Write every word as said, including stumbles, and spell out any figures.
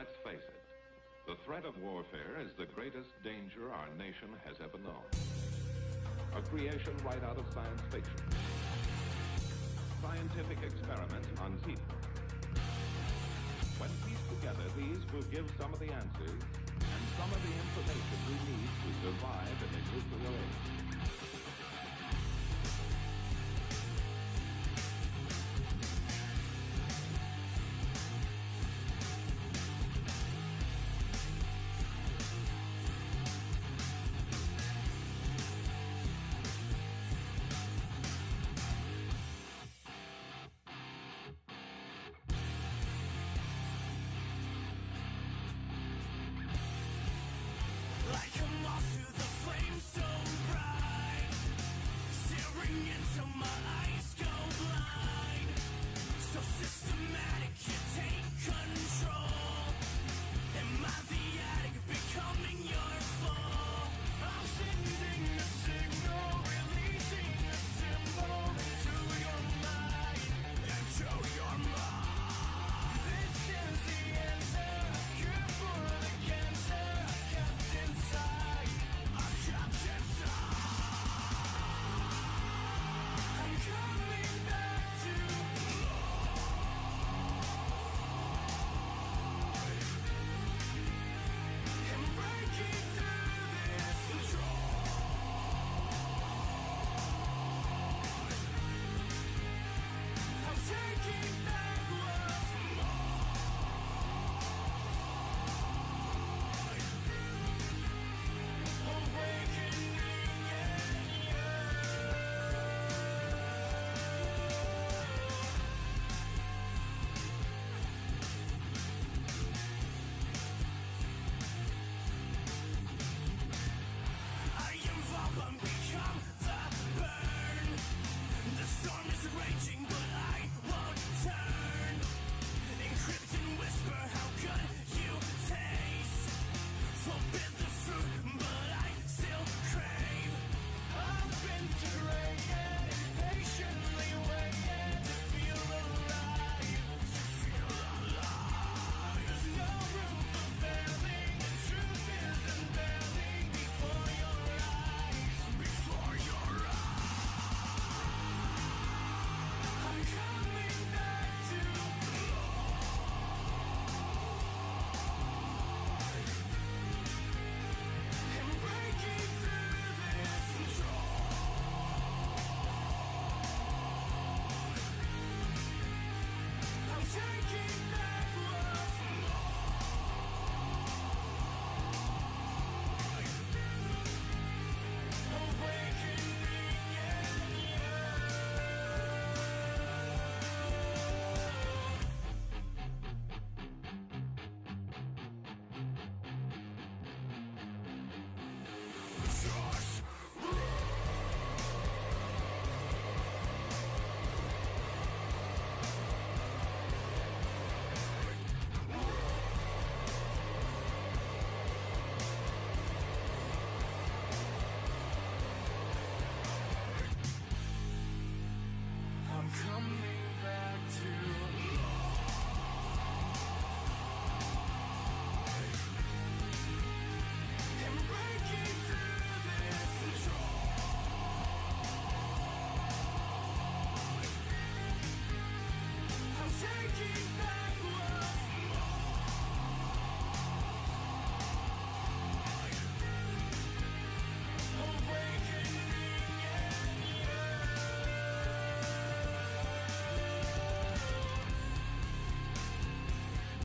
let's face it, the threat of warfare is the greatest danger our nation has ever known. A creation right out of science fiction. Scientific experiments on people. When pieced together, these will give some of the answers and some of the information we need to survive in a nuclear age. To the flame so bright, staring into my